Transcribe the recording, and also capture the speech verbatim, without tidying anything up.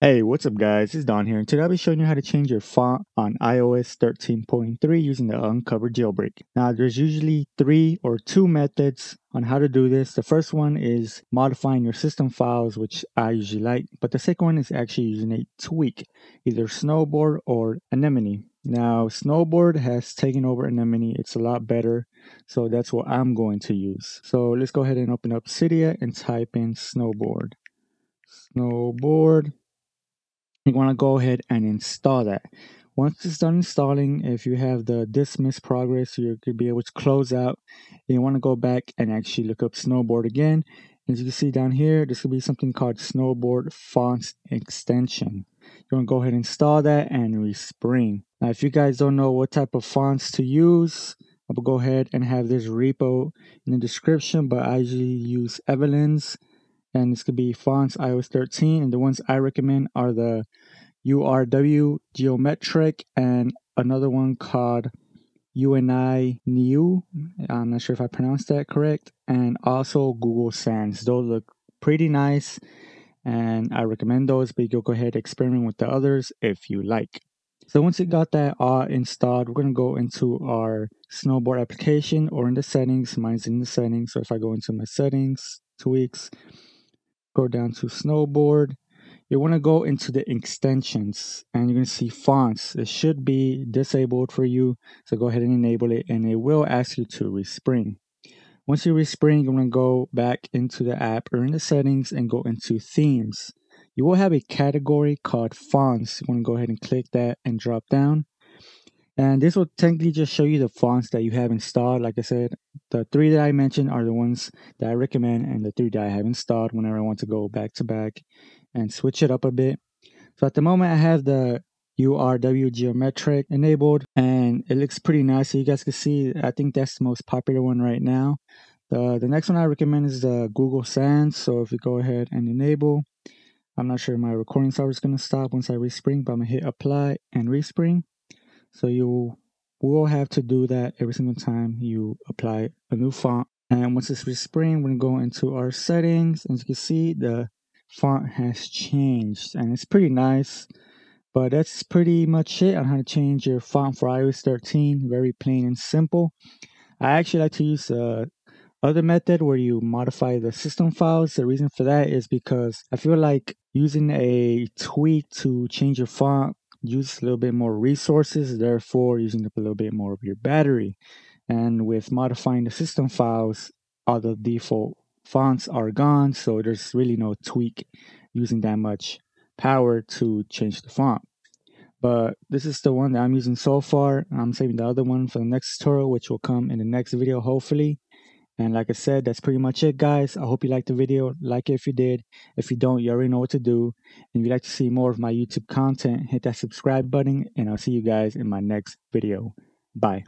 Hey, what's up guys, it's Don here, and today I'll be showing you how to change your font on iOS thirteen point three using the Uncover jailbreak. Now there's usually three or two methods on how to do this. The first one is modifying your system files, which I usually like, but the second one is actually using a tweak, either Snowboard or Anemone. Now Snowboard has taken over Anemone, it's a lot better, so that's what I'm going to use. So let's go ahead and open up Cydia and type in Snowboard. Snowboard. You want to go ahead and install that. Once it's done installing, if you have the dismiss progress, you could be able to close out. You want to go back and actually look up Snowboard again. As you can see down here, this will be something called Snowboard Fonts Extension. You want to go ahead and install that and respring. Now, if you guys don't know what type of fonts to use, I'll go ahead and have this repo in the description, but I usually use Evelyn's. And this could be fonts iOS thirteen, and the ones I recommend are the U R W Geometric and another one called U N I Neue. I'm not sure if I pronounced that correct. And also Google Sans. Those look pretty nice and I recommend those, but you'll go ahead and experiment with the others if you like. So once you got that all installed, we're going to go into our Snowboard application or in the settings. Mine's in the settings. So if I go into my settings, tweaks, go down to Snowboard, you want to go into the extensions and you're going to see fonts. It should be disabled for you, so go ahead and enable it, and it will ask you to respring. Once you respring, you're going to go back into the app or in the settings and go into themes. You will have a category called fonts. You want to go ahead and click that and drop down, and this will technically just show you the fonts that you have installed. Like I said, the three that I mentioned are the ones that I recommend and the three that I have installed whenever I want to go back to back and switch it up a bit. So at the moment I have the U R W Geometric enabled and it looks pretty nice. So you guys can see, I think that's the most popular one right now. The, the next one I recommend is the Google Sans. So if you go ahead and enable, I'm not sure my recording software is going to stop once I respring, but I'm going to hit apply and respring. So you will have to do that every single time you apply a new font. And once it's respring, we're going to go into our settings. As you can see, the font has changed and it's pretty nice. But that's pretty much it on how to change your font for iOS thirteen. Very plain and simple. I actually like to use the other method where you modify the system files. The reason for that is because I feel like using a tweak to change your font, use a little bit more resources, therefore using up a little bit more of your battery. And with modifying the system files, all the default fonts are gone, so there's really no tweak using that much power to change the font. But this is the one that I'm using so far. I'm saving the other one for the next tutorial, which will come in the next video hopefully. And like I said, that's pretty much it guys. I hope you liked the video. Like it if you did. If you don't, you already know what to do. And if you'd like to see more of my YouTube content, hit that subscribe button, and I'll see you guys in my next video. Bye.